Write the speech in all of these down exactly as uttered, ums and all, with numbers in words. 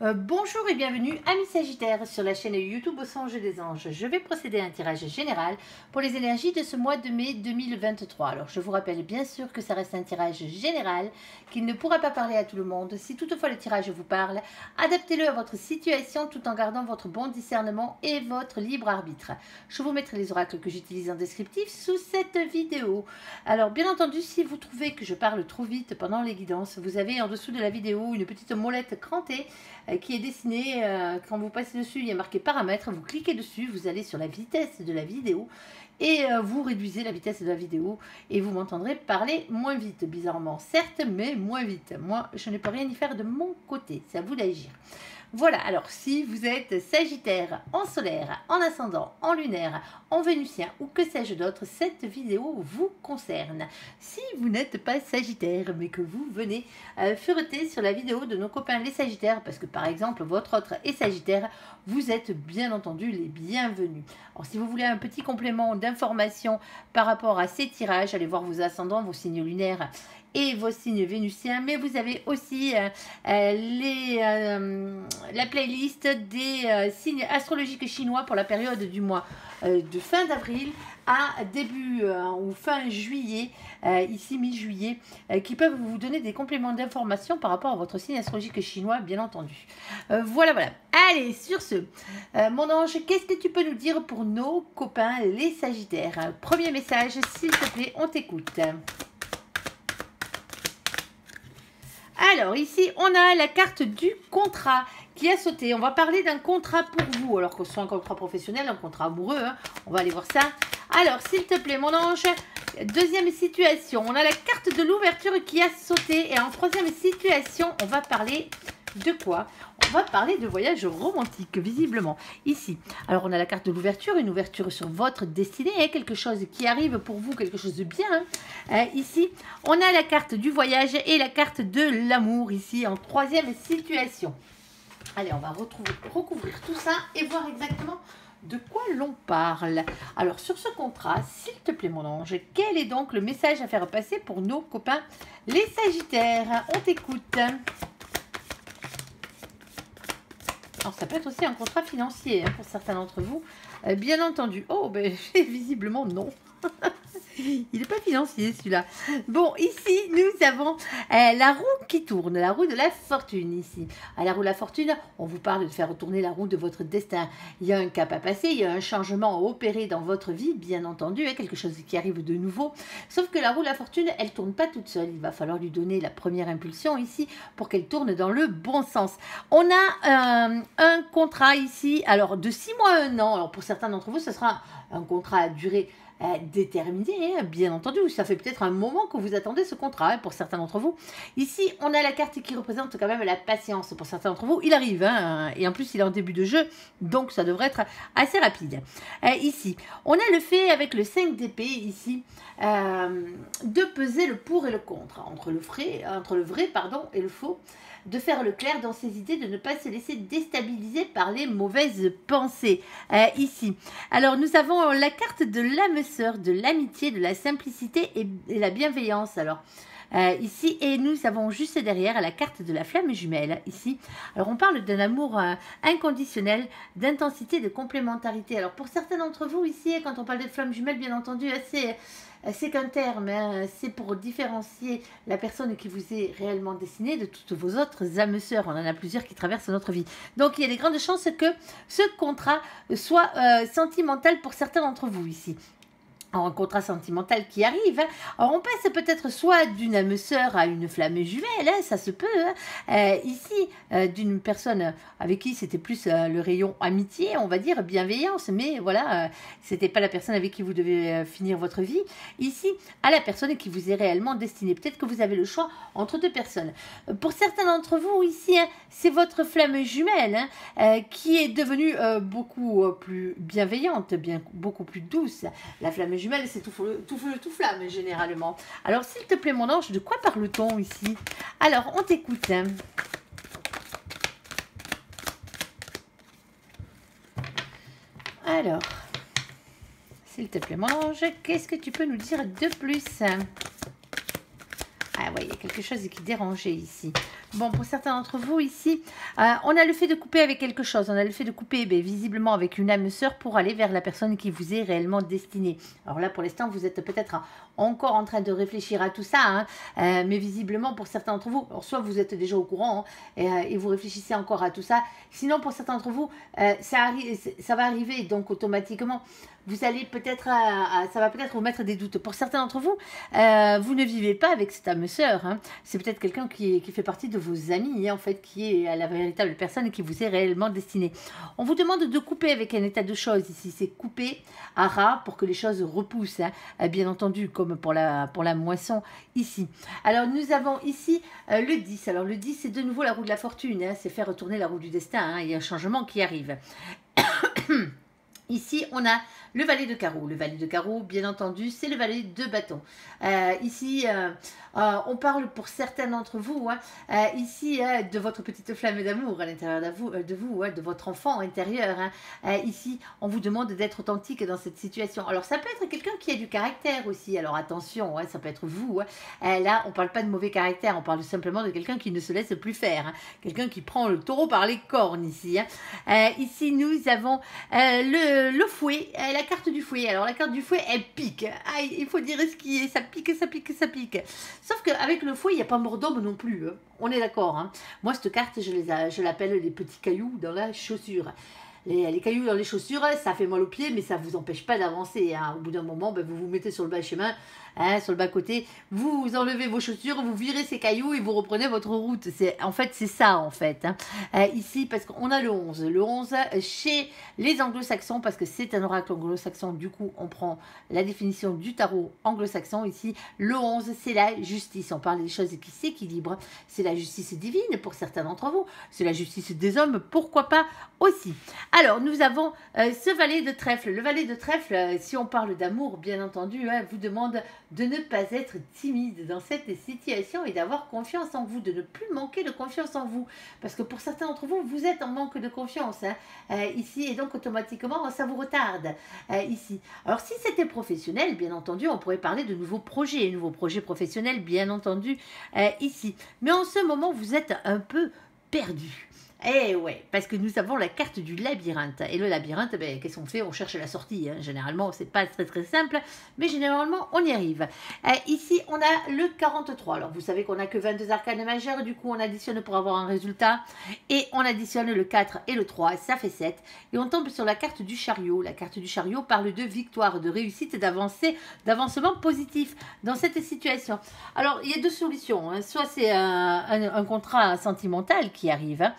Euh, bonjour et bienvenue amis Sagittaire sur la chaîne YouTube Songes des Anges. Je vais procéder à un tirage général pour les énergies de ce mois de mai deux mille vingt-trois. Alors je vous rappelle bien sûr que ça reste un tirage général, qu'il ne pourra pas parler à tout le monde. Si toutefois le tirage vous parle, adaptez-le à votre situation tout en gardant votre bon discernement et votre libre arbitre. Je vous mettrai les oracles que j'utilise en descriptif sous cette vidéo. Alors bien entendu, si vous trouvez que je parle trop vite pendant les guidances, vous avez en dessous de la vidéo une petite molette crantée qui est dessiné, euh, quand vous passez dessus, il y a marqué paramètres, vous cliquez dessus, vous allez sur la vitesse de la vidéo et euh, vous réduisez la vitesse de la vidéo et vous m'entendrez parler moins vite, bizarrement, certes, mais moins vite. Moi, je ne peux rien y faire de mon côté, c'est à vous d'agir. Voilà, alors si vous êtes Sagittaire, en solaire, en ascendant, en lunaire, en vénutien ou que sais-je d'autre, cette vidéo vous concerne. Si vous n'êtes pas Sagittaire mais que vous venez euh, fureter sur la vidéo de nos copains les Sagittaires, parce que par exemple votre autre est Sagittaire, vous êtes bien entendu les bienvenus. Alors si vous voulez un petit complément d'information par rapport à ces tirages, allez voir vos ascendants, vos signes lunaires et vos signes vénusiens, mais vous avez aussi euh, euh, les, euh, la playlist des euh, signes astrologiques chinois pour la période du mois euh, de fin d'avril à début euh, ou fin juillet, euh, ici mi-juillet, euh, qui peuvent vous donner des compléments d'information par rapport à votre signe astrologique chinois, bien entendu. Euh, voilà, voilà. Allez, sur ce, euh, mon ange, qu'est-ce que tu peux nous dire pour nos copains les Sagittaires? Premier message, s'il te plaît, on t'écoute. Alors ici, on a la carte du contrat qui a sauté. On va parler d'un contrat pour vous, alors que ce soit un contrat professionnel, un contrat amoureux, hein. On va aller voir ça. Alors, s'il te plaît, mon ange, deuxième situation, on a la carte de l'ouverture qui a sauté. Et en troisième situation, on va parler de quoi ? On va parler de voyage romantique, visiblement, ici. Alors, on a la carte de l'ouverture, une ouverture sur votre destinée, hein, quelque chose qui arrive pour vous, quelque chose de bien. Hein. Euh, ici, on a la carte du voyage et la carte de l'amour, ici, en troisième situation. Allez, on va retrouver, recouvrir tout ça et voir exactement de quoi l'on parle. Alors, sur ce contrat, s'il te plaît, mon ange, quel est donc le message à faire passer pour nos copains les Sagittaires? On t'écoute. Alors, ça peut être aussi un contrat financier hein, pour certains d'entre vous, euh, bien entendu. Oh, ben, visiblement, non. Il n'est pas financier, celui-là. Bon, ici, nous avons euh, la roue qui tourne, la roue de la fortune, ici. À la roue de la fortune, on vous parle de faire tourner la roue de votre destin. Il y a un cap à passer, il y a un changement à opérer dans votre vie, bien entendu, hein, quelque chose qui arrive de nouveau. Sauf que la roue de la fortune, elle ne tourne pas toute seule. Il va falloir lui donner la première impulsion, ici, pour qu'elle tourne dans le bon sens. On a euh, un contrat, ici, alors, de six mois à un an. Alors, pour certains d'entre vous, ce sera un contrat à durée déterminé, bien entendu. Ça fait peut-être un moment que vous attendez ce contrat, pour certains d'entre vous. Ici, on a la carte qui représente quand même la patience. Pour certains d'entre vous, il arrive, hein, et en plus, il est en début de jeu, donc ça devrait être assez rapide. Euh, ici, on a le fait, avec le cinq d'épée, ici, euh, de peser le pour et le contre, entre le, frais, entre le vrai pardon, et le faux, de faire le clair dans ses idées, de ne pas se laisser déstabiliser par les mauvaises pensées. Euh, ici, alors nous avons la carte de l'âme sœur, de l'amitié, de la simplicité et, et la bienveillance. Alors euh, ici, et nous avons juste derrière la carte de la flamme jumelle, ici. Alors on parle d'un amour euh, inconditionnel, d'intensité, de complémentarité. Alors pour certains d'entre vous ici, quand on parle de flamme jumelle, bien entendu, assez... c'est qu'un terme, hein, c'est pour différencier la personne qui vous est réellement destinée de toutes vos autres âmes sœurs. On en a plusieurs qui traversent notre vie. Donc, il y a des grandes chances que ce contrat soit euh, sentimental pour certains d'entre vous ici. Alors, un contrat sentimental qui arrive. Hein. Alors, on passe peut-être soit d'une âme sœur à une flamme jumelle, hein, ça se peut. Hein. Euh, ici, euh, d'une personne avec qui c'était plus euh, le rayon amitié, on va dire bienveillance, mais voilà, euh, c'était pas la personne avec qui vous devez euh, finir votre vie. Ici, à la personne qui vous est réellement destinée. Peut-être que vous avez le choix entre deux personnes. Pour certains d'entre vous, ici, hein, c'est votre flamme jumelle hein, euh, qui est devenue euh, beaucoup euh, plus bienveillante, bien, beaucoup plus douce. La flamme jumelle, c'est tout feu, tout feu, tout flamme généralement. Alors, s'il te plaît, mon ange, de quoi parle-t-on ici? Alors, on t'écoute. Alors, s'il te plaît, mon ange, qu'est-ce que tu peux nous dire de plus? Ah oui, il y a quelque chose qui dérangeait ici. Bon, pour certains d'entre vous ici, euh, on a le fait de couper avec quelque chose. On a le fait de couper ben, visiblement avec une âme sœur pour aller vers la personne qui vous est réellement destinée. Alors là, pour l'instant, vous êtes peut-être encore en train de réfléchir à tout ça. Hein, euh, mais visiblement, pour certains d'entre vous, alors soit vous êtes déjà au courant hein, et, euh, et vous réfléchissez encore à tout ça. Sinon, pour certains d'entre vous, euh, ça, ça va arriver donc automatiquement. Vous allez peut-être, ça va peut-être vous mettre des doutes. Pour certains d'entre vous, euh, vous ne vivez pas avec cette âme sœur. Hein. C'est peut-être quelqu'un qui, qui fait partie de vos amis, en fait, qui est la véritable personne qui vous est réellement destinée. On vous demande de couper avec un état de choses ici. C'est couper à ras pour que les choses repoussent, hein. Bien entendu, comme pour la, pour la moisson ici. Alors, nous avons ici euh, le dix. Alors, le dix, c'est de nouveau la roue de la fortune. Hein. C'est faire retourner la roue du destin. Hein. Il y a un changement qui arrive. Ici, on a le valet de carreau. Le valet de carreau, bien entendu, c'est le valet de bâton. Euh, ici, euh, euh, on parle pour certains d'entre vous, hein, euh, ici, euh, de votre petite flamme d'amour à l'intérieur euh, de vous, hein, de votre enfant intérieur. Hein. Euh, ici, on vous demande d'être authentique dans cette situation. Alors, ça peut être quelqu'un qui a du caractère aussi. Alors, attention, hein, ça peut être vous. Hein. Euh, là, on ne parle pas de mauvais caractère. On parle simplement de quelqu'un qui ne se laisse plus faire. Hein. Quelqu'un qui prend le taureau par les cornes ici. Hein. Euh, ici, nous avons euh, le... le fouet, la carte du fouet. Alors la carte du fouet, elle pique. Ah, il faut dire ce qui est, ça pique, ça pique, ça pique. Sauf qu'avec le fouet, il n'y a pas mort d'homme non plus. Hein. On est d'accord. Hein. Moi, cette carte, je les, je l'appelle les petits cailloux dans la chaussure. Les, les cailloux dans les chaussures, ça fait mal aux pieds, mais ça ne vous empêche pas d'avancer. Hein. Au bout d'un moment, ben, vous vous mettez sur le bas chemin, hein, sur le bas côté, vous enlevez vos chaussures, vous virez ces cailloux et vous reprenez votre route. En fait, c'est ça, en fait. Hein. Euh, ici, parce qu'on a le onze. Le onze, chez les anglo-saxons, parce que c'est un oracle anglo-saxon, du coup, on prend la définition du tarot anglo-saxon. Ici, le onze, c'est la justice. On parle des choses qui s'équilibrent. C'est la justice divine pour certains d'entre vous. C'est la justice des hommes, pourquoi pas aussi. Alors, nous avons euh, ce valet de trèfle. Le valet de trèfle, euh, si on parle d'amour, bien entendu, hein, vous demande de ne pas être timide dans cette situation et d'avoir confiance en vous, de ne plus manquer de confiance en vous. Parce que pour certains d'entre vous, vous êtes en manque de confiance hein, euh, ici et donc automatiquement, ça vous retarde euh, ici. Alors, si c'était professionnel, bien entendu, on pourrait parler de nouveaux projets, nouveaux projets professionnels, bien entendu, euh, ici. Mais en ce moment, vous êtes un peu perdu. Eh ouais, parce que nous avons la carte du labyrinthe. Et le labyrinthe, ben, qu'est-ce qu'on fait? On cherche la sortie. Hein. Généralement, c'est pas très très simple, mais généralement, on y arrive. Euh, ici, on a le quarante-trois. Alors, vous savez qu'on n'a que vingt-deux arcanes majeures. Du coup, on additionne pour avoir un résultat. Et on additionne le quatre et le trois. Ça fait sept. Et on tombe sur la carte du chariot. La carte du chariot parle de victoire, de réussite, d'avancée, d'avancement positif dans cette situation. Alors, il y a deux solutions. Hein. Soit c'est un, un, un contrat sentimental qui arrive, hein.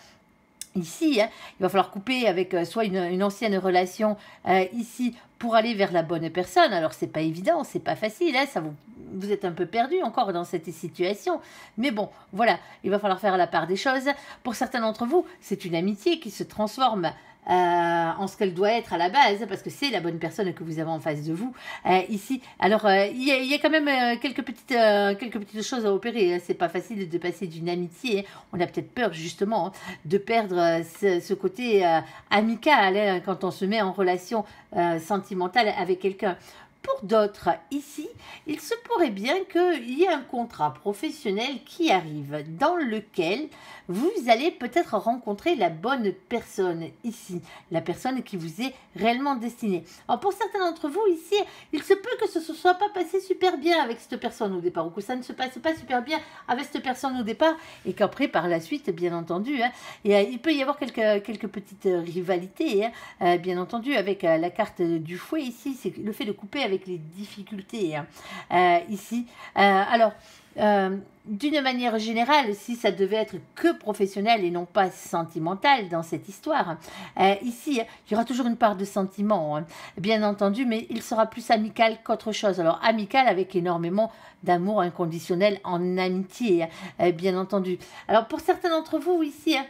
Ici, hein, il va falloir couper avec euh, soit une, une ancienne relation euh, ici pour aller vers la bonne personne. Alors, c'est pas évident, c'est pas facile. Hein, ça vous, vous êtes un peu perdu encore dans cette situation. Mais bon, voilà, il va falloir faire la part des choses. Pour certains d'entre vous, c'est une amitié qui se transforme Euh, en ce qu'elle doit être à la base, parce que c'est la bonne personne que vous avez en face de vous euh, ici. Alors il euh, y, y a quand même euh, quelques petites euh, quelques petites choses à opérer. Hein. C'est pas facile de passer d'une amitié. Hein. On a peut-être peur justement hein, de perdre euh, ce, ce côté euh, amical hein, quand on se met en relation euh, sentimentale avec quelqu'un. Pour d'autres, ici, il se pourrait bien qu'il y ait un contrat professionnel qui arrive, dans lequel vous allez peut-être rencontrer la bonne personne ici, la personne qui vous est réellement destinée. Alors, pour certains d'entre vous, ici, il se peut que ce ne soit pas passé super bien avec cette personne au départ, ou que ça ne se passe pas super bien avec cette personne au départ, et qu'après, par la suite, bien entendu, hein, et, euh, il peut y avoir quelques, quelques petites rivalités, hein, euh, bien entendu, avec euh, la carte du fouet ici, c'est le fait de couper avec avec les difficultés hein. euh, ici. Euh, alors, euh, d'une manière générale, si ça devait être que professionnel et non pas sentimental dans cette histoire, euh, ici, il y aura toujours une part de sentiment, hein, bien entendu, mais il sera plus amical qu'autre chose. Alors, amical avec énormément d'amour inconditionnel en amitié, hein, bien entendu. Alors, pour certains d'entre vous, ici, hein,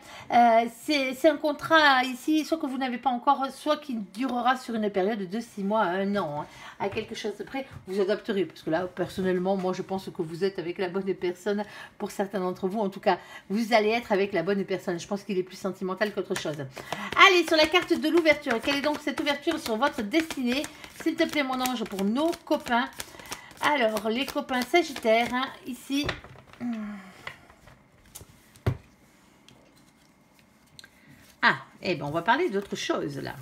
euh, c'est un contrat, ici, soit que vous n'avez pas encore, soit qui durera sur une période de six mois à un an. Hein. À quelque chose de près, vous adapterez, parce que là, personnellement, moi, je pense que vous êtes avec la bonne personne. Pour certains d'entre vous, en tout cas, vous allez être avec la bonne personne. Je pense qu'il est plus sentimental qu'autre chose. Allez, sur la carte de l'ouverture, quelle est donc cette ouverture sur votre destinée? S'il te plaît, mon ange, pour nos copains. Alors, les copains sagittaires, hein, ici... Ah, et bien, on va parler d'autre chose, là.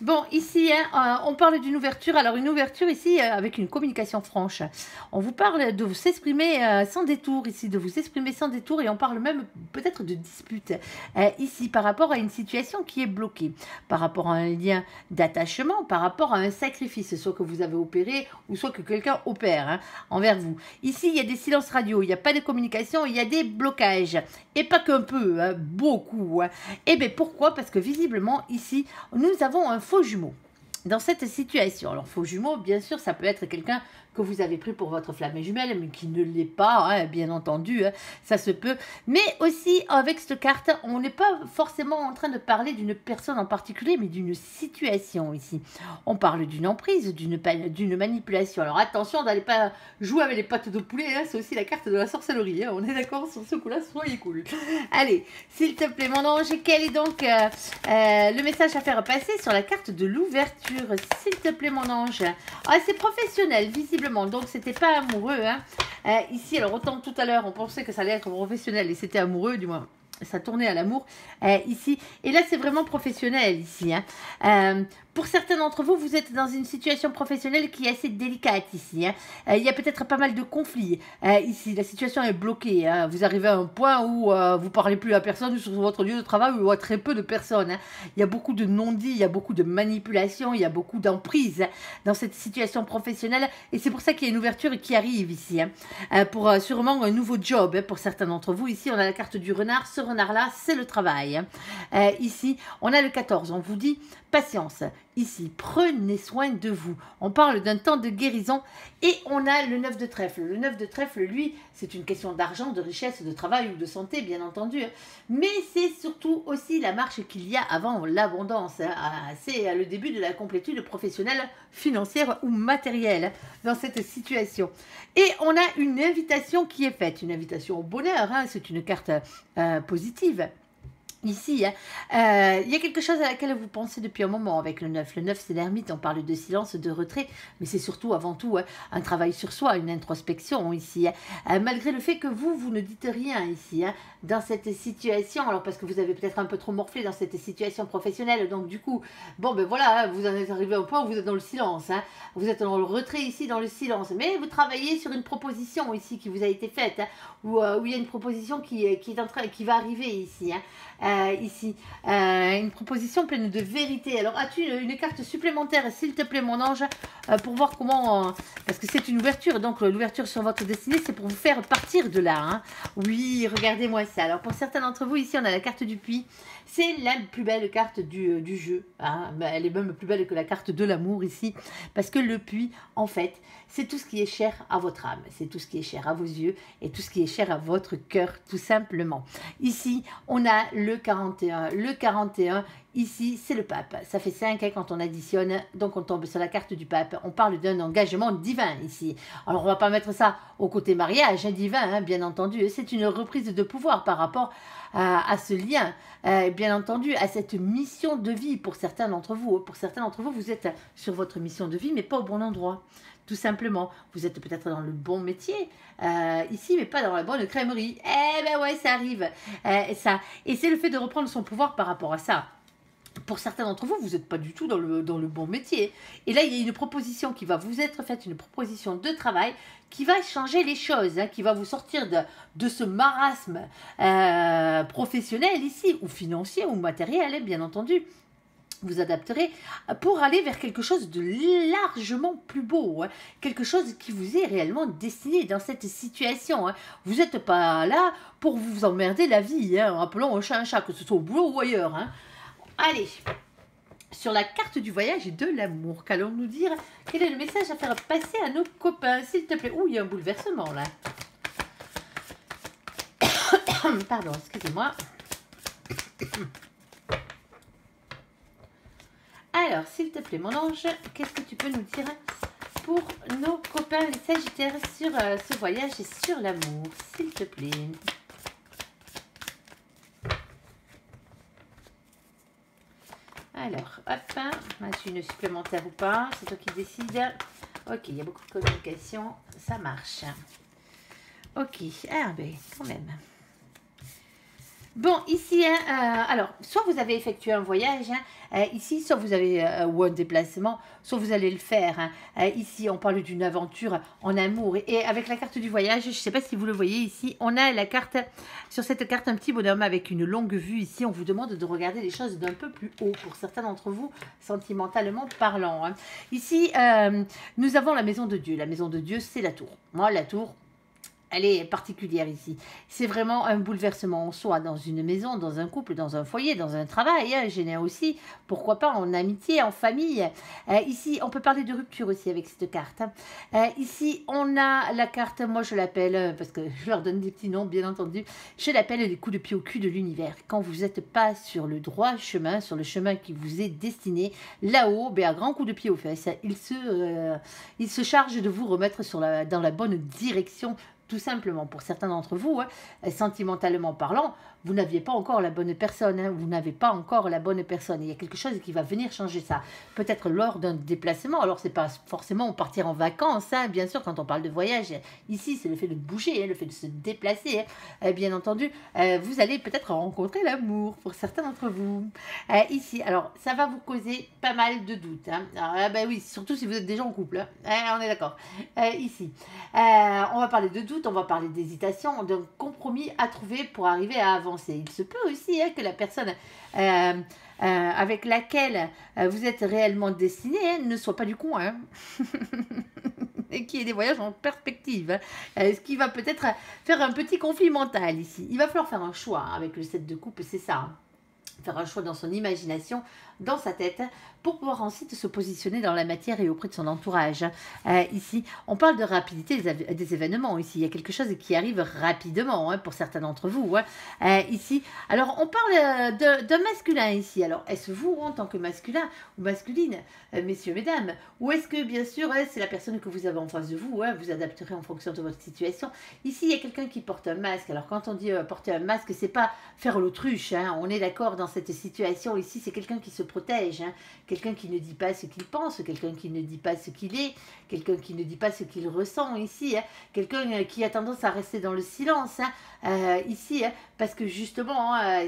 Bon, ici, hein, on parle d'une ouverture. Alors, une ouverture ici avec une communication franche. On vous parle de vous exprimer sans détour ici, de vous exprimer sans détour. Et on parle même peut-être de dispute euh, ici par rapport à une situation qui est bloquée, par rapport à un lien d'attachement, par rapport à un sacrifice, soit que vous avez opéré ou soit que quelqu'un opère hein, envers vous. Ici, il y a des silences radio, il n'y a pas de communication, il y a des blocages. Et pas qu'un peu, hein, beaucoup. Hein. Et bien, pourquoi? Parce que visiblement, ici, nous avons un faux jumeaux dans cette situation. Alors, faux jumeaux, bien sûr, ça peut être quelqu'un que vous avez pris pour votre flamme jumelle, mais qui ne l'est pas, hein, bien entendu, hein, ça se peut. Mais aussi, avec cette carte, on n'est pas forcément en train de parler d'une personne en particulier, mais d'une situation ici. On parle d'une emprise, d'une manipulation. Alors, attention d'aller pas jouer avec les pattes de poulet, hein, c'est aussi la carte de la sorcellerie. Hein, on est d'accord sur ce coup-là, soyez cool. Allez, s'il te plaît, mon ange, quel est donc euh, euh, le message à faire passer sur la carte de l'ouverture, s'il te plaît, mon ange? Ah, c'est professionnel, visiblement. Donc, c'était pas amoureux. Hein. Euh, ici, alors, autant tout à l'heure, on pensait que ça allait être professionnel et c'était amoureux, du moins, ça tournait à l'amour euh, ici. Et là, c'est vraiment professionnel ici. Hein. Euh, pour certains d'entre vous, vous êtes dans une situation professionnelle qui est assez délicate ici. Hein. Euh, il y a peut-être pas mal de conflits euh, ici. La situation est bloquée. Hein. Vous arrivez à un point où euh, vous ne parlez plus à personne sur votre lieu de travail ou à très peu de personnes. Hein. Il y a beaucoup de non-dits, il y a beaucoup de manipulations, il y a beaucoup d'emprise hein, dans cette situation professionnelle. Et c'est pour ça qu'il y a une ouverture qui arrive ici. Hein. Euh, pour euh, sûrement un nouveau job hein, pour certains d'entre vous. Ici, on a la carte du renard. Ce renard-là, c'est le travail. Euh, ici, on a le quatorze. On vous dit patience. Ici, prenez soin de vous. On parle d'un temps de guérison et on a le neuf de trèfle. Le neuf de trèfle, lui, c'est une question d'argent, de richesse, de travail ou de santé, bien entendu. Mais c'est surtout aussi la marche qu'il y a avant l'abondance. C'est le début de la complétude professionnelle, financière ou matérielle dans cette situation. Et on a une invitation qui est faite, une invitation au bonheur. Hein, c'est une carte euh, positive. Ici, hein, euh, il y a quelque chose à laquelle vous pensez depuis un moment avec le neuf. Le neuf, c'est l'ermite, on parle de silence, de retrait, mais c'est surtout, avant tout, hein, un travail sur soi, une introspection ici. Hein. Euh, malgré le fait que vous, vous ne dites rien ici, hein, dans cette situation, alors parce que vous avez peut-être un peu trop morflé dans cette situation professionnelle, donc du coup, bon ben voilà, hein, vous en êtes arrivé au point où vous êtes dans le silence, hein, vous êtes dans le retrait ici, dans le silence, mais vous travaillez sur une proposition ici qui vous a été faite, hein, où, euh, où il y a une proposition qui, qui, est en train, qui va arriver ici, hein. euh, Euh, ici, euh, une proposition pleine de vérité. Alors, as-tu une, une carte supplémentaire, s'il te plaît, mon ange, euh, pour voir comment... Euh, parce que c'est une ouverture, donc l'ouverture sur votre destinée, c'est pour vous faire partir de là. Hein. Oui, regardez-moi ça. Alors, pour certains d'entre vous, ici, on a la carte du puits. C'est la plus belle carte du, du jeu. Hein. Elle est même plus belle que la carte de l'amour, ici. Parce que le puits, en fait, c'est tout ce qui est cher à votre âme. C'est tout ce qui est cher à vos yeux et tout ce qui est cher à votre cœur, tout simplement. Ici, on a le quarante et un. Le quarante et un, ici, c'est le pape. Ça fait cinq hein, quand on additionne. Donc, on tombe sur la carte du pape. On parle d'un engagement divin ici. Alors, on ne va pas mettre ça au côté mariage hein, divin, hein, bien entendu. C'est une reprise de pouvoir par rapport à, à ce lien, euh, bien entendu, à cette mission de vie pour certains d'entre vous. Pour certains d'entre vous, vous êtes sur votre mission de vie, mais pas au bon endroit. Tout simplement, vous êtes peut-être dans le bon métier, euh, ici, mais pas dans la bonne crèmerie. Eh ben ouais, ça arrive, euh, ça. Et c'est le fait de reprendre son pouvoir par rapport à ça. Pour certains d'entre vous, vous n'êtes pas du tout dans le, dans le bon métier. Et là, il y a une proposition qui va vous être faite, une proposition de travail qui va changer les choses, hein, qui va vous sortir de, de ce marasme euh, professionnel ici, ou financier, ou matériel, bien entendu. Vous adapterez pour aller vers quelque chose de largement plus beau, hein, quelque chose qui vous est réellement destiné dans cette situation. Hein. Vous n'êtes pas là pour vous emmerder la vie, hein, en appelant un chat un chat, que ce soit au boulot ou ailleurs. Hein. Allez, sur la carte du voyage et de l'amour, qu'allons-nous dire? Quel est le message à faire passer à nos copains, s'il te plaît? Ouh, il y a un bouleversement là. Pardon, excusez-moi. Alors, s'il te plaît, mon ange, qu'est-ce que tu peux nous dire pour nos copains les Sagittaires sur euh, ce voyage et sur l'amour, s'il te plaît? Alors, hop, as-tu une supplémentaire ou pas? C'est toi qui décides. Ok, il y a beaucoup de communication, ça marche. Ok, ah ben, quand même. Bon, ici, hein, euh, alors, soit vous avez effectué un voyage, hein, euh, ici, soit vous avez, euh, ou un déplacement, soit vous allez le faire. Hein, euh, ici, on parle d'une aventure en amour. Et, et avec la carte du voyage, je ne sais pas si vous le voyez ici, on a la carte, sur cette carte, un petit bonhomme avec une longue vue. Ici, on vous demande de regarder les choses d'un peu plus haut, pour certains d'entre vous, sentimentalement parlant. Hein. Ici, euh, nous avons la maison de Dieu. La maison de Dieu, c'est la tour. Moi, la tour... elle est particulière ici. C'est vraiment un bouleversement en soi, dans une maison, dans un couple, dans un foyer, dans un travail. Hein, j'ai aussi, pourquoi pas, en amitié, en famille. Euh, ici, on peut parler de rupture aussi avec cette carte. Euh, ici, on a la carte, moi je l'appelle, parce que je leur donne des petits noms, bien entendu, je l'appelle les coups de pied au cul de l'univers. Quand vous n'êtes pas sur le droit chemin, sur le chemin qui vous est destiné, là-haut, ben, à grands coups de pied aux fesses, il se, euh, il se charge de vous remettre sur la, dans la bonne direction. Tout simplement, pour certains d'entre vous, hein, sentimentalement parlant, vous n'aviez pas encore la bonne personne, hein, vous n'avez pas encore la bonne personne. Il y a quelque chose qui va venir changer ça. Peut-être lors d'un déplacement, alors c'est pas forcément partir en vacances, hein, bien sûr, quand on parle de voyage, ici c'est le fait de bouger, hein, le fait de se déplacer, hein, bien entendu. Euh, vous allez peut-être rencontrer l'amour, pour certains d'entre vous. Euh, ici, alors ça va vous causer pas mal de doutes. Hein. Ah ben oui, surtout si vous êtes déjà en couple, hein. Ah, on est d'accord. Euh, ici, euh, on va parler de doutes. On va parler d'hésitation, d'un compromis à trouver pour arriver à avancer. Il se peut aussi, hein, que la personne euh, euh, avec laquelle vous êtes réellement destiné, hein, ne soit pas du coin, hein. Et qu'il y ait des voyages en perspective, hein. Euh, ce qui va peut-être faire un petit conflit mental ici. Il va falloir faire un choix avec le set de coupe, c'est ça, hein. Faire un choix dans son imagination, dans sa tête, pour pouvoir ensuite se positionner dans la matière et auprès de son entourage. Euh, ici, on parle de rapidité des, des événements. Ici, il y a quelque chose qui arrive rapidement, hein, pour certains d'entre vous. Hein. Euh, ici, alors on parle de, de masculin ici. Alors, est-ce vous, en tant que masculin ou masculine, euh, messieurs, mesdames, ou est-ce que, bien sûr, hein, c'est la personne que vous avez en face de vous, hein, vous adapterez en fonction de votre situation. Ici, il y a quelqu'un qui porte un masque. Alors, quand on dit euh, porter un masque, c'est pas faire l'autruche, hein, on est d'accord dans cette situation. Ici, c'est quelqu'un qui se protège, hein. Quelqu'un qui ne dit pas ce qu'il pense, quelqu'un qui ne dit pas ce qu'il est, quelqu'un qui ne dit pas ce qu'il ressent ici, hein. Quelqu'un qui a tendance à rester dans le silence, hein, euh, ici, hein, parce que justement, hein,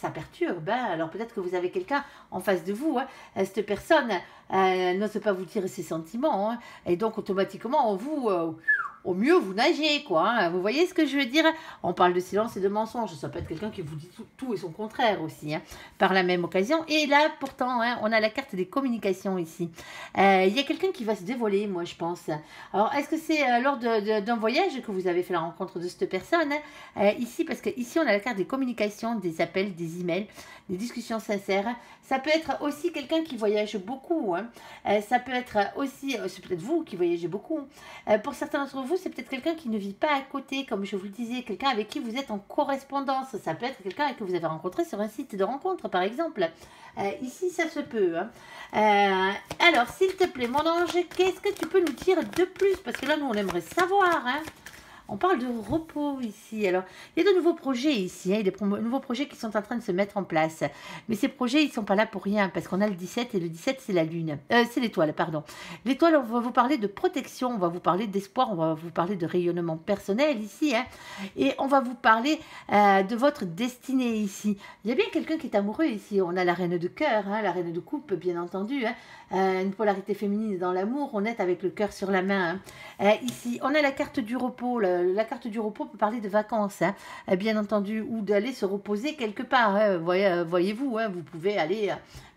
ça perturbe, hein. Alors peut-être que vous avez quelqu'un en face de vous, hein. Cette personne euh, n'ose pas vous dire ses sentiments, hein. Et donc automatiquement, on vous... Euh, au mieux, vous nagez, quoi. Hein. Vous voyez ce que je veux dire? On parle de silence et de mensonge. Ça peut être quelqu'un qui vous dit tout, tout et son contraire aussi, hein, par la même occasion. Et là, pourtant, hein, on a la carte des communications ici. Il euh, y a quelqu'un qui va se dévoiler, moi, je pense. Alors, est-ce que c'est euh, lors d'un voyage que vous avez fait la rencontre de cette personne, hein, euh, ici, parce que ici, on a la carte des communications, des appels, des emails, des discussions sincères. Ça peut être aussi quelqu'un qui voyage beaucoup. Hein. Euh, ça peut être aussi, c'est peut-être vous qui voyagez beaucoup. Euh, pour certains d'entre vous, c'est peut-être quelqu'un qui ne vit pas à côté, comme je vous le disais, quelqu'un avec qui vous êtes en correspondance. Ça peut être quelqu'un que vous avez rencontré sur un site de rencontre, par exemple. Euh, ici, ça se peut. Hein. Euh, alors, s'il te plaît, mon ange, qu'est-ce que tu peux nous dire de plus? Parce que là, nous, on aimerait savoir. Hein. On parle de repos ici. Alors, il y a de nouveaux projets ici. Hein. Il y a des nouveaux projets qui sont en train de se mettre en place. Mais ces projets, ils ne sont pas là pour rien parce qu'on a le dix-sept et le dix-sept, c'est la lune. Euh, c'est l'étoile, pardon. L'étoile, on va vous parler de protection, on va vous parler d'espoir, on va vous parler de rayonnement personnel ici. Hein. Et on va vous parler euh, de votre destinée ici. Il y a bien quelqu'un qui est amoureux ici. On a la reine de cœur, hein, la reine de coupe, bien entendu. Hein. Euh, une polarité féminine dans l'amour. On est avec le cœur sur la main. Hein. Euh, ici, on a la carte du repos, là. La carte du repos peut parler de vacances, hein, bien entendu, ou d'aller se reposer quelque part. Hein, voyez, voyez-vous, hein, vous pouvez aller,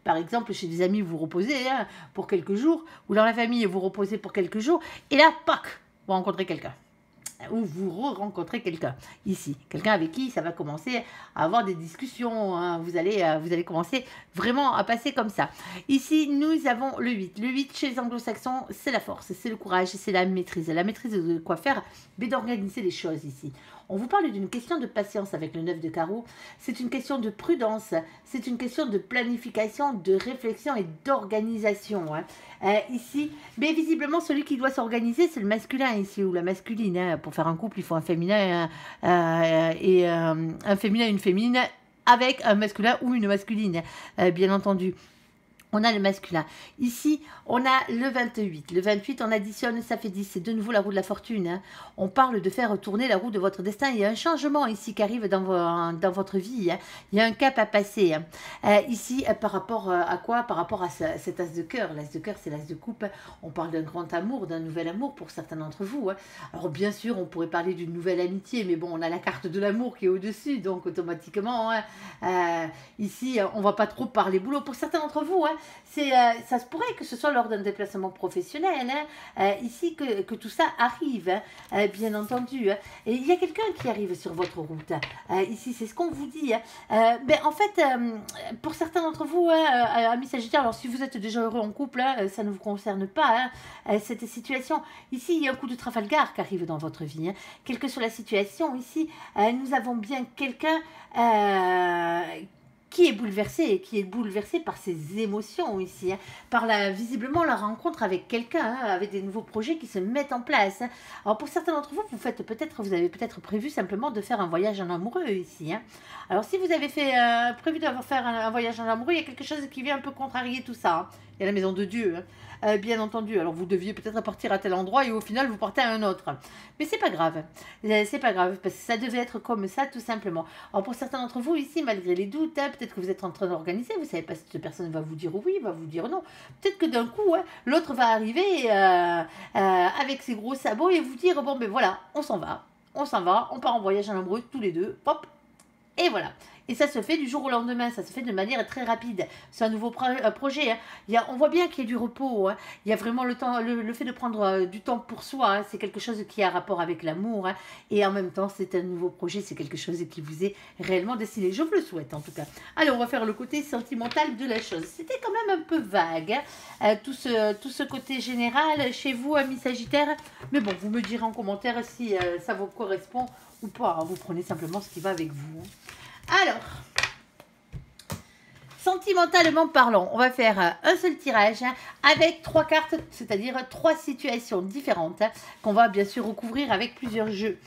par exemple, chez des amis vous reposer, hein, pour quelques jours, ou dans la famille vous reposer pour quelques jours, et là, pac, vous rencontrez quelqu'un. Ou vous re-rencontrez quelqu'un ici, quelqu'un avec qui ça va commencer à avoir des discussions, hein. vous, allez, vous allez commencer vraiment à passer comme ça. Ici, nous avons le huit. Le huit, chez les anglo-saxons, c'est la force, c'est le courage, c'est la maîtrise. La maîtrise de quoi faire, mais d'organiser les choses ici. On vous parle d'une question de patience avec le neuf de carreau. C'est une question de prudence, c'est une question de planification, de réflexion et d'organisation, hein. euh, ici. Mais visiblement, celui qui doit s'organiser, c'est le masculin ici, ou la masculine, hein. Pour faire un couple, il faut un féminin euh, euh, et euh, un féminin, une féminine avec un masculin ou une masculine, euh, bien entendu. On a le masculin. Ici, on a le vingt-huit. Le vingt-huit, on additionne, ça fait dix. C'est de nouveau la roue de la fortune. Hein. On parle de faire tourner la roue de votre destin. Il y a un changement ici qui arrive dans, vo dans votre vie. Hein. Il y a un cap à passer. Hein. Euh, ici, euh, par rapport à quoi? Par rapport à ce, cet as de cœur. L'as de cœur, c'est l'as de coupe. On parle d'un grand amour, d'un nouvel amour pour certains d'entre vous. Hein. Alors, bien sûr, on pourrait parler d'une nouvelle amitié, mais bon, on a la carte de l'amour qui est au-dessus. Donc, automatiquement, hein, euh, ici, on ne va pas trop parler boulot pour certains d'entre vous. Hein. C'est, euh, ça se pourrait que ce soit lors d'un déplacement professionnel, hein, euh, ici, que, que tout ça arrive, hein, euh, bien entendu. Hein. Et il y a quelqu'un qui arrive sur votre route. Hein. Euh, ici, c'est ce qu'on vous dit. Hein. Euh, ben, en fait, euh, pour certains d'entre vous, hein, euh, amis Sagittaire, alors si vous êtes déjà heureux en couple, hein, ça ne vous concerne pas, hein, cette situation. Ici, il y a un coup de Trafalgar qui arrive dans votre vie. Hein. Quelle que soit la situation, ici, euh, nous avons bien quelqu'un euh, qui est bouleversé, qui est bouleversé par ses émotions ici, hein, par la, visiblement la rencontre avec quelqu'un, hein, avec des nouveaux projets qui se mettent en place. Hein. Alors pour certains d'entre vous, vous faites peut-être, vous avez peut-être prévu simplement de faire un voyage en amoureux ici. Hein. Alors si vous avez fait euh, prévu d'avoir fait un, un voyage en amoureux, il y a quelque chose qui vient un peu contrarier tout ça. Hein. Il y a la maison de Dieu, hein. euh, bien entendu. Alors vous deviez peut-être partir à tel endroit et au final vous partez à un autre. Mais c'est pas grave, c'est pas grave parce que ça devait être comme ça tout simplement. Alors pour certains d'entre vous ici, malgré les doutes, hein, peut-être que vous êtes en train d'organiser, vous savez pas si cette personne va vous dire oui, va vous dire non. Peut-être que d'un coup, hein, l'autre va arriver euh, euh, avec ses gros sabots et vous dire bon ben voilà, on s'en va, on s'en va, on part en voyage en amoureux tous les deux, hop, et voilà. Et ça se fait du jour au lendemain, ça se fait de manière très rapide. C'est un nouveau pro projet. Hein. Il y a, on voit bien qu'il y a du repos. Hein. Il y a vraiment le, temps, le, le fait de prendre euh, du temps pour soi. Hein. C'est quelque chose qui a rapport avec l'amour. Hein. Et en même temps, c'est un nouveau projet. C'est quelque chose qui vous est réellement destiné. Je vous le souhaite en tout cas. Alors, on va faire le côté sentimental de la chose. C'était quand même un peu vague. Hein. Euh, tout, ce, tout ce côté général chez vous, amis Sagittaire. Mais bon, vous me direz en commentaire si euh, ça vous correspond ou pas. Hein. Vous prenez simplement ce qui va avec vous. Hein. Alors, sentimentalement parlant, on va faire un seul tirage avec trois cartes, c'est-à-dire trois situations différentes qu'on va bien sûr recouvrir avec plusieurs jeux.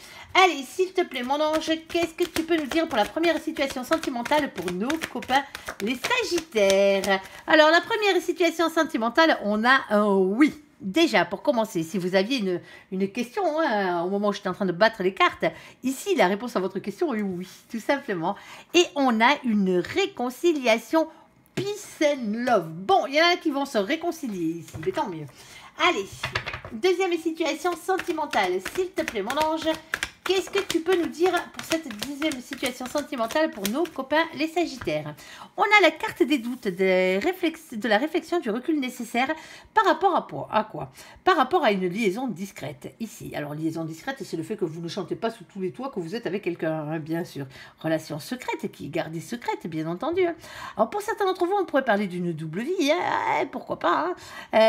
Allez, s'il te plaît, mon ange, qu'est-ce que tu peux nous dire pour la première situation sentimentale pour nos copains, les Sagittaires? Alors, la première situation sentimentale, on a un oui. Déjà, pour commencer, si vous aviez une, une question, hein, au moment où j'étais en train de battre les cartes, ici, la réponse à votre question est oui, tout simplement. Et on a une réconciliation peace and love. Bon, il y en a qui vont se réconcilier ici, mais tant mieux. Allez, deuxième situation sentimentale. S'il te plaît, mon ange, qu'est-ce que tu peux nous dire pour cette dixième situation sentimentale pour nos copains, les Sagittaires? On a la carte des doutes, des réflex... de la réflexion, du recul nécessaire par rapport à quoi, à quoi Par rapport à une liaison discrète, ici. Alors, liaison discrète, c'est le fait que vous ne chantez pas sous tous les toits que vous êtes avec quelqu'un, hein, bien sûr. Relation secrète, qui est gardée secrète, bien entendu. Hein. Alors, pour certains d'entre vous, on pourrait parler d'une double vie, hein, pourquoi pas, hein,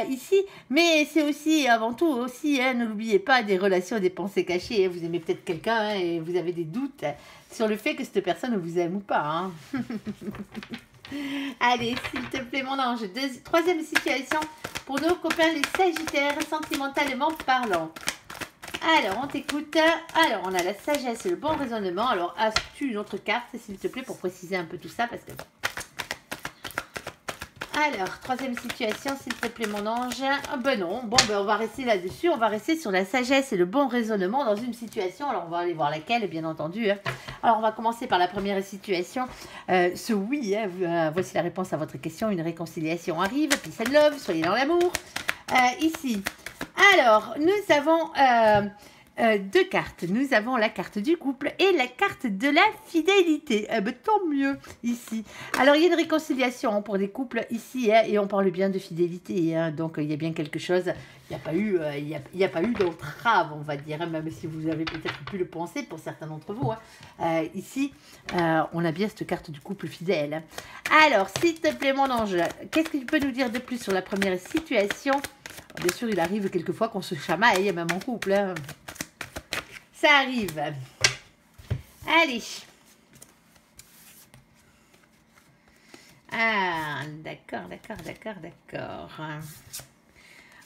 euh, ici. Mais c'est aussi, avant tout, aussi, hein, ne l'oubliez pas, des relations, des pensées cachées. Hein, vous aimez peut-être quelqu'un, hein, et vous avez des doutes sur le fait que cette personne vous aime ou pas. Hein. Allez, s'il te plaît, mon ange. Deuxi- troisième situation pour nos copains les Sagittaires, sentimentalement parlant. Alors, on t'écoute. Alors, on a la sagesse et le bon raisonnement. Alors, as-tu une autre carte, s'il te plaît, pour préciser un peu tout ça, parce que... Alors, troisième situation, s'il te plaît, mon ange. Ah ben non, bon, ben on va rester là-dessus. On va rester sur la sagesse et le bon raisonnement dans une situation. Alors, on va aller voir laquelle, bien entendu. Hein. Alors, on va commencer par la première situation. Euh, ce oui, hein, euh, voici la réponse à votre question. Une réconciliation arrive. Peace and love, soyez dans l'amour. Euh, ici. Alors, nous avons... Euh, Euh, deux cartes. Nous avons la carte du couple et la carte de la fidélité. Eh ben, tant mieux ici. Alors, il y a une réconciliation pour les couples ici, hein, et on parle bien de fidélité. Hein, donc, il y a bien quelque chose. Il n'y a pas eu, euh, il y a, il y a pas eu d'entrave, on va dire, hein, même si vous avez peut-être pu le penser pour certains d'entre vous. Hein. Euh, ici, euh, on a bien cette carte du couple fidèle. Alors, s'il te plaît, mon ange, qu'est-ce que tu peux nous dire de plus sur la première situation? Bien sûr, il arrive quelquefois qu'on se chamaille, même en couple. Hein. Ça arrive. Allez. Ah, d'accord, d'accord, d'accord, d'accord.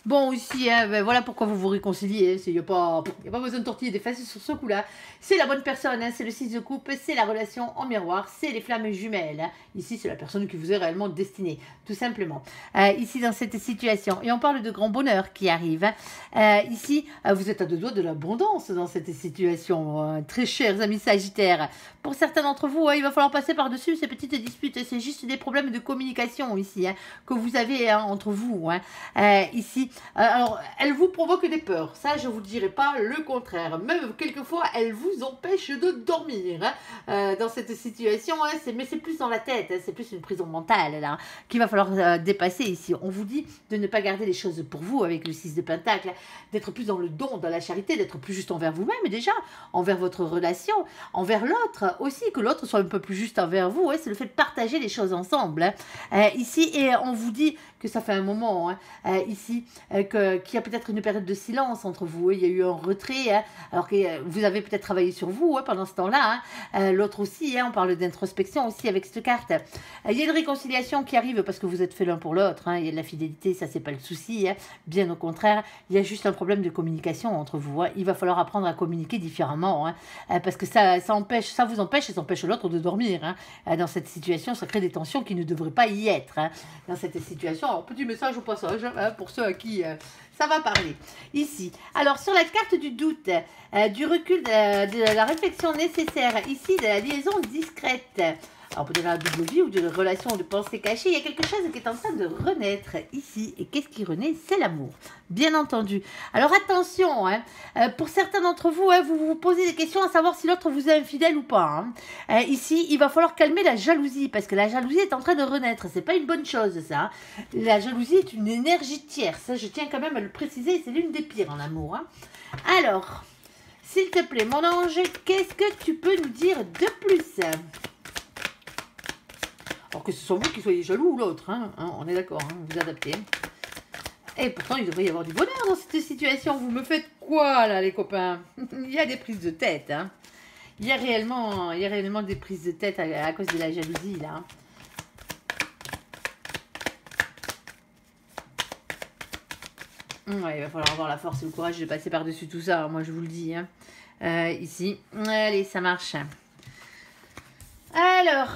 Bon aussi, hein, ben voilà pourquoi vous vous réconciliez, il n'y a, a pas besoin de tortiller des fesses sur ce coup-là. C'est la bonne personne, hein, c'est le six de coupe, c'est la relation en miroir, c'est les flammes jumelles. Hein. Ici, c'est la personne qui vous est réellement destinée, tout simplement. Euh, ici, dans cette situation, et on parle de grand bonheur qui arrive. Euh, ici, euh, vous êtes à deux doigts de l'abondance dans cette situation, hein, très chers amis Sagittaires. Pour certains d'entre vous, hein, il va falloir passer par-dessus ces petites disputes, c'est juste des problèmes de communication ici, hein, que vous avez hein, entre vous. Hein. Euh, ici, alors, elle vous provoque des peurs, ça je vous dirai pas le contraire, même quelquefois elle vous empêche de dormir hein, euh, dans cette situation, hein, mais c'est plus dans la tête, hein, c'est plus une prison mentale là, qu'il va falloir euh, dépasser ici. On vous dit de ne pas garder les choses pour vous avec le six de Pentacle, d'être plus dans le don, dans la charité, d'être plus juste envers vous-même déjà, envers votre relation, envers l'autre aussi, que l'autre soit un peu plus juste envers vous, hein, c'est le fait de partager les choses ensemble. Hein. Euh, ici, et on vous dit que ça fait un moment, hein, euh, ici, Euh, qu'il qu y a peut-être une période de silence entre vous, il y a eu un retrait, hein, alors que euh, vous avez peut-être travaillé sur vous hein, pendant ce temps-là, hein, euh, l'autre aussi, hein, on parle d'introspection aussi avec cette carte. Il euh, y a une réconciliation qui arrive parce que vous êtes fait l'un pour l'autre, il hein, y a de la fidélité, ça c'est pas le souci, hein, bien au contraire, il y a juste un problème de communication entre vous, hein, il va falloir apprendre à communiquer différemment, hein, euh, parce que ça, ça, empêche, ça vous empêche, ça empêche l'autre de dormir, hein, euh, dans cette situation, ça crée des tensions qui ne devraient pas y être, hein, dans cette situation. Alors, petit message au passage, hein, pour ceux à qui ça va parler ici. Alors sur la carte du doute, euh, du recul, de, de la réflexion nécessaire, ici de la liaison discrète, alors peut-être la double vie ou de relation de pensée cachée, il y a quelque chose qui est en train de renaître ici. Et qu'est-ce qui renaît? C'est l'amour, bien entendu. Alors attention, hein, euh, pour certains d'entre vous, hein, vous vous posez des questions à savoir si l'autre vous est infidèle ou pas. Hein. Euh, ici, il va falloir calmer la jalousie, parce que la jalousie est en train de renaître. C'est pas une bonne chose, ça. Hein. La jalousie est une énergie tierce. Ça, je tiens quand même à le préciser, c'est l'une des pires en amour. Hein. Alors, s'il te plaît, mon ange, qu'est-ce que tu peux nous dire de plus ? Alors que ce soit vous qui soyez jaloux ou l'autre, hein, hein, on est d'accord, hein, vous adaptez. Et pourtant, il devrait y avoir du bonheur dans cette situation. Vous me faites quoi, là, les copains? Il y a des prises de tête. Hein. Il y a réellement, il y a réellement des prises de tête à, à cause de la jalousie, là. Ouais, il va falloir avoir la force et le courage de passer par-dessus tout ça, moi, je vous le dis. Hein. Euh, ici, allez, ça marche. Alors,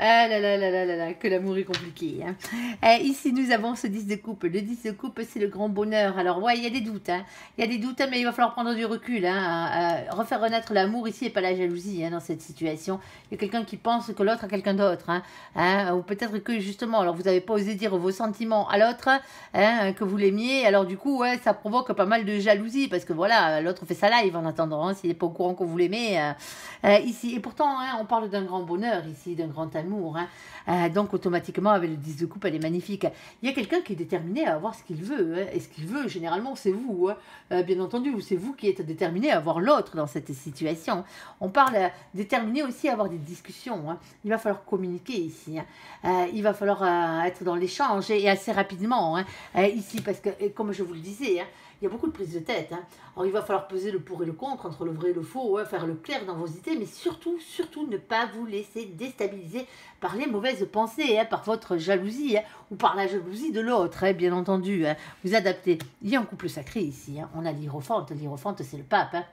ah là là là là là là, que l'amour est compliqué. Hein. Euh, ici, nous avons ce dix de coupe. Le dix de coupe, c'est le grand bonheur. Alors, ouais, il y a des doutes. Hein. Il y a des doutes, mais il va falloir prendre du recul. Hein. Euh, refaire renaître l'amour ici et pas la jalousie hein, dans cette situation. Il y a quelqu'un qui pense que l'autre a quelqu'un d'autre. Hein. Hein. Ou peut-être que, justement, alors vous n'avez pas osé dire vos sentiments à l'autre, hein, que vous l'aimiez. Alors, du coup, ouais, ça provoque pas mal de jalousie parce que, voilà, l'autre fait ça live en attendant. Hein, s'il n'est pas au courant que vous l'aimez... Euh, Euh, ici. Et pourtant, hein, on parle d'un grand bonheur ici, d'un grand amour. Hein. Euh, donc, automatiquement, avec le dix de coupe, elle est magnifique. Il y a quelqu'un qui est déterminé à avoir ce qu'il veut. Hein. Et ce qu'il veut, généralement, c'est vous. Hein. Euh, bien entendu, c'est vous qui êtes déterminé à avoir l'autre dans cette situation. On parle euh, déterminé aussi à avoir des discussions. Hein. Il va falloir communiquer ici. Hein. Euh, il va falloir euh, être dans l'échange et, et assez rapidement hein, euh, ici. Parce que, comme je vous le disais, hein, il y a beaucoup de prise de tête. Hein. Alors, il va falloir peser le pour et le contre, entre le vrai et le faux, hein, faire le clair dans vos idées, mais surtout, surtout ne pas vous laisser déstabiliser par les mauvaises pensées, hein, par votre jalousie hein, ou par la jalousie de l'autre, hein, bien entendu. Hein. Vous adaptez. Il y a un couple sacré ici. Hein. On a l'Hiérophante. L'Hiérophante, c'est le pape. Hein.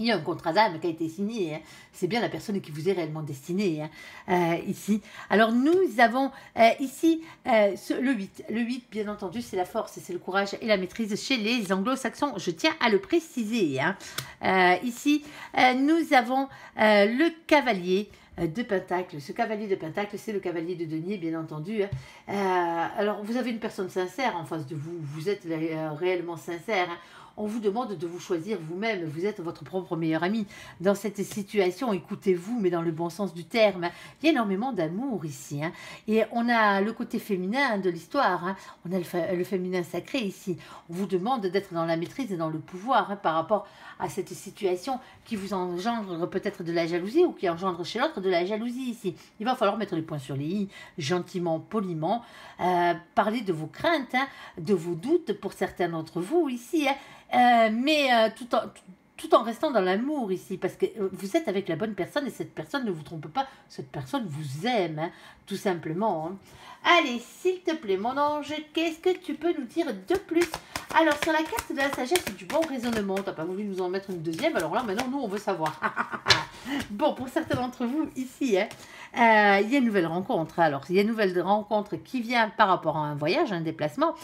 Il y a un contrat d'âme qui a été signé. Hein. C'est bien la personne qui vous est réellement destinée hein, euh, ici. Alors, nous avons euh, ici euh, ce, le huit. Le huit, bien entendu, c'est la force, c'est le courage et la maîtrise chez les anglo-saxons. Je tiens à le préciser. Hein. Euh, ici, euh, nous avons euh, le cavalier de Pentacle. Ce cavalier de Pentacle, c'est le cavalier de denier, bien entendu. Euh, alors, vous avez une personne sincère en face de vous. Vous êtes euh, réellement sincère. Hein. On vous demande de vous choisir vous-même. Vous êtes votre propre meilleur ami. Dans cette situation, écoutez-vous, mais dans le bon sens du terme. Il y a énormément d'amour ici. Hein. Et on a le côté féminin de l'histoire. Hein. On a le, fé le féminin sacré ici. On vous demande d'être dans la maîtrise et dans le pouvoir hein, par rapport à cette situation qui vous engendre peut-être de la jalousie ou qui engendre chez l'autre de la jalousie ici. Il va falloir mettre les points sur les i, gentiment, poliment. Euh, parler de vos craintes, hein, de vos doutes pour certains d'entre vous ici. Hein. Euh, mais euh, tout en... Tout, tout en restant dans l'amour ici, parce que vous êtes avec la bonne personne et cette personne ne vous trompe pas, cette personne vous aime, hein, tout simplement. Hein. Allez, s'il te plaît, mon ange, qu'est-ce que tu peux nous dire de plus? Alors, sur la carte de la sagesse, c'est du bon raisonnement. T'as pas voulu nous en mettre une deuxième, alors là, maintenant, nous, on veut savoir. Bon, pour certains d'entre vous, ici, hein, euh, il y a une nouvelle rencontre. Alors, il y a une nouvelle rencontre qui vient par rapport à un voyage, un déplacement,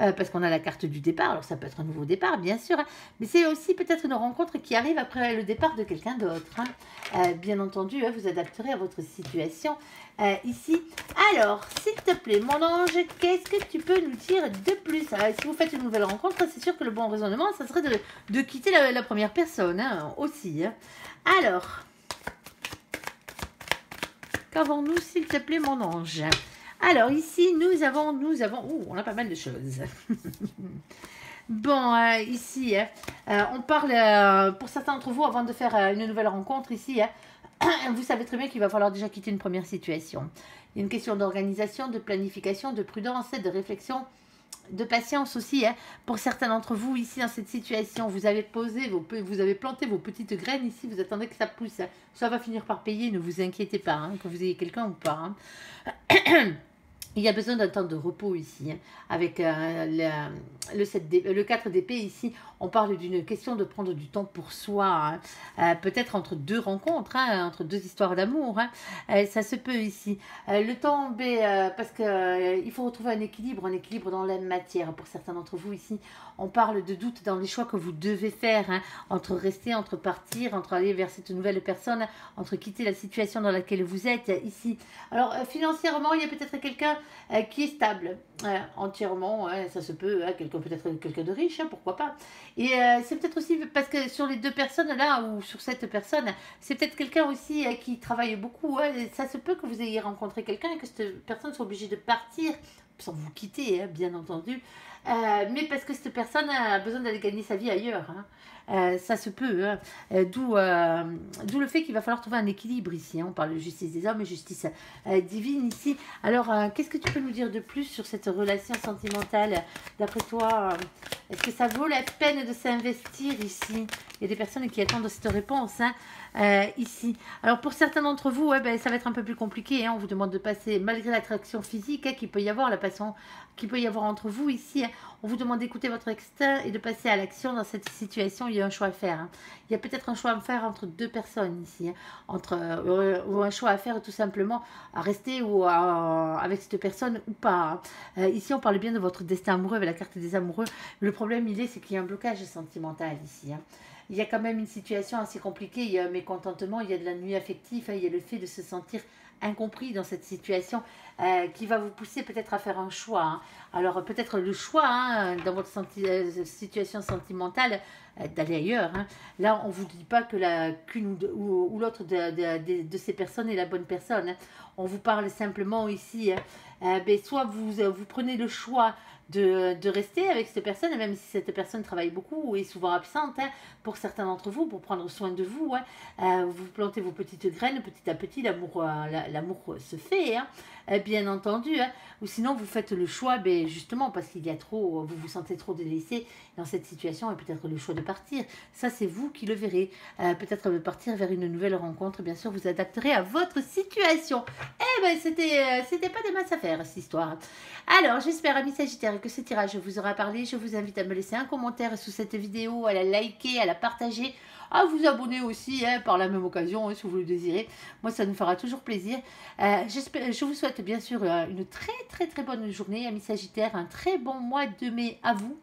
euh, parce qu'on a la carte du départ. Alors, ça peut être un nouveau départ, bien sûr, hein, mais c'est aussi peut-être une rencontre qui arrive après le départ de quelqu'un d'autre. Hein. Euh, bien entendu, hein, vous adapterez à votre situation euh, ici. Alors, s'il te plaît, mon ange, qu'est-ce que tu peux nous dire de plus? Alors, si vous faites une nouvelle rencontre, c'est sûr que le bon raisonnement, ça serait de, de quitter la, la première personne, hein, aussi. Hein. Alors, qu'avons-nous, s'il te plaît, mon ange? Alors, ici, nous avons... nous avons, oh, on a pas mal de choses. Bon, euh, ici, euh, on parle, euh, pour certains d'entre vous, avant de faire euh, une nouvelle rencontre, ici, euh, vous savez très bien qu'il va falloir déjà quitter une première situation. Il y a une question d'organisation, de planification, de prudence, de réflexion, de patience aussi, hein. Pour certains d'entre vous ici dans cette situation, vous avez posé, vos, vous avez planté vos petites graines ici, vous attendez que ça pousse, hein. Ça va finir par payer, ne vous inquiétez pas, hein, que vous ayez quelqu'un ou pas. Hein. Il y a besoin d'un temps de repos ici, hein. Avec euh, la, le, sept d, le quatre d'épée ici, on parle d'une question de prendre du temps pour soi, hein. euh, peut-être entre deux rencontres, hein, entre deux histoires d'amour, hein. euh, ça se peut ici. Euh, le temps, mais, euh, parce qu'il euh, faut retrouver un équilibre, un équilibre dans la matière. Pour certains d'entre vous ici, on parle de doute dans les choix que vous devez faire, hein, entre rester, entre partir, entre aller vers cette nouvelle personne, entre quitter la situation dans laquelle vous êtes ici. Alors euh, financièrement, il y a peut-être quelqu'un Euh, qui est stable euh, entièrement, hein, ça se peut, hein, quelqu'un peut-être quelqu'un de riche, hein, pourquoi pas. Et euh, c'est peut-être aussi parce que sur les deux personnes là, ou sur cette personne, c'est peut-être quelqu'un aussi euh, qui travaille beaucoup, hein, ça se peut que vous ayez rencontré quelqu'un et que cette personne soit obligée de partir sans vous quitter, hein, bien entendu, euh, mais parce que cette personne a besoin d'aller gagner sa vie ailleurs, hein. Euh, ça se peut, hein. euh, d'où euh, d'où le fait qu'il va falloir trouver un équilibre ici, hein. On parle de justice des hommes et justice euh, divine ici. Alors euh, qu'est-ce que tu peux nous dire de plus sur cette relation sentimentale? D'après toi, euh, est-ce que ça vaut la peine de s'investir ici? Il y a des personnes qui attendent cette réponse, hein, euh, ici. Alors pour certains d'entre vous, ouais, ben, ça va être un peu plus compliqué, hein. On vous demande de passer, malgré l'attraction physique, hein, qu'il peut y avoir, la passion qu'il peut y avoir entre vous ici, hein. On vous demande d'écouter votre extérieur et de passer à l'action dans cette situation. Il y a un choix à faire, hein. Il y a peut-être un choix à faire entre deux personnes ici, hein. Entre, euh, ou un choix à faire tout simplement à rester ou à, euh, avec cette personne ou pas, hein. euh, ici on parle bien de votre destin amoureux avec la carte des amoureux. Le problème il est, c'est qu'il y a un blocage sentimental ici, hein. Il y a quand même une situation assez compliquée, il y a un mécontentement, il y a de l'ennui affectif, hein. Il y a le fait de se sentir incompris dans cette situation euh, qui va vous pousser peut-être à faire un choix, hein. Alors peut-être le choix, hein, dans votre senti situation sentimentale euh, d'aller ailleurs, hein. Là on vous dit pas que la qu'une ou, ou l'autre de, de, de, de ces personnes est la bonne personne, hein. On vous parle simplement ici, hein, euh, ben, soit vous, vous prenez le choix de, de rester avec cette personne, même si cette personne travaille beaucoup ou est souvent absente, hein, pour certains d'entre vous, pour prendre soin de vous, hein, euh, vous plantez vos petites graines, petit à petit l'amour euh, l'amour se fait, hein, euh, bien entendu, hein, ou sinon vous faites le choix, ben, justement parce qu'il y a trop, vous vous sentez trop délaissé dans cette situation et peut-être le choix de partir, ça c'est vous qui le verrez, euh, peut-être partir vers une nouvelle rencontre, bien sûr vous adapterez à votre situation. Eh ben c'était euh, c'était pas des masses à faire cette histoire. Alors j'espère, amis Sagittaire, que ce tirage vous aura parlé. Je vous invite à me laisser un commentaire sous cette vidéo, à la liker, à la partager, à vous abonner aussi, hein, par la même occasion, hein, si vous le désirez. Moi, ça nous fera toujours plaisir. Euh, j'espère, je vous souhaite bien sûr euh, une très très très bonne journée, amis Sagittaire, un très bon mois de mai à vous.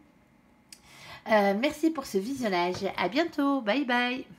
Euh, merci pour ce visionnage. À bientôt. Bye bye.